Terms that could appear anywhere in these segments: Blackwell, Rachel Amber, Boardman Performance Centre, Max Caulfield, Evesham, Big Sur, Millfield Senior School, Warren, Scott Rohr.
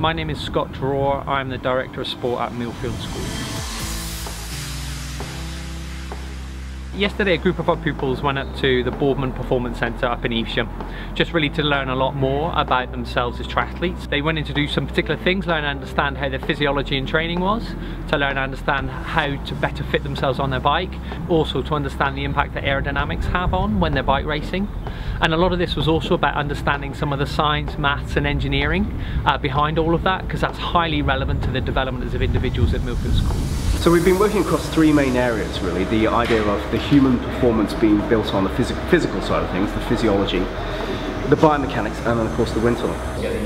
My name is Scott Rohr. I'm the Director of Sport at Millfield School. Yesterday a group of our pupils went up to the Boardman Performance Centre up in Evesham, just really to learn a lot more about themselves as triathletes. They went in to do some particular things, learn and understand how their physiology and training was, to learn and understand how to better fit themselves on their bike, also to understand the impact that aerodynamics have on when they're bike racing. And a lot of this was also about understanding some of the science, maths and engineering behind all of that, because that's highly relevant to the development of individuals at Millfield School. So we've been working across three main areas really, the idea of the human performance being built on the physical side of things, the physiology, the biomechanics and then of course the wind tunnel. Getting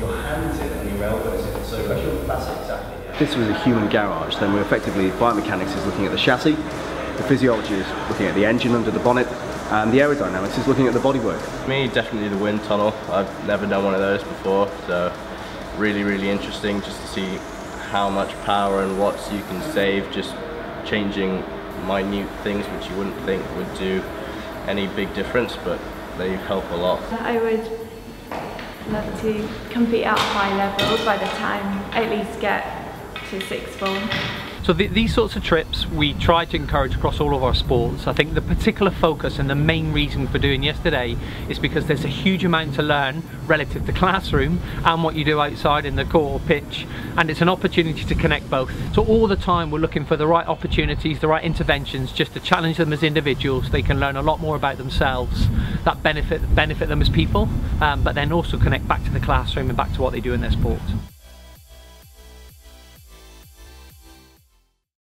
your hands in and your elbows in, so that's exactly it. If this was a human garage, then we're effectively, biomechanics is looking at the chassis, the physiology is looking at the engine under the bonnet, and the aerodynamics is looking at the bodywork. For me, definitely the wind tunnel. I've never done one of those before, so really interesting just to see how much power and watts you can save just changing minute things which you wouldn't think would do any big difference, but they help a lot. I would love to compete at a high level by the time I at least get to sixth form. So these sorts of trips we try to encourage across all of our sports. I think the particular focus and the main reason for doing yesterday is because there's a huge amount to learn relative to classroom and what you do outside in the court or pitch, and it's an opportunity to connect both. So all the time we're looking for the right opportunities, the right interventions, just to challenge them as individuals. They can learn a lot more about themselves that benefit them as people, but then also connect back to the classroom and back to what they do in their sport.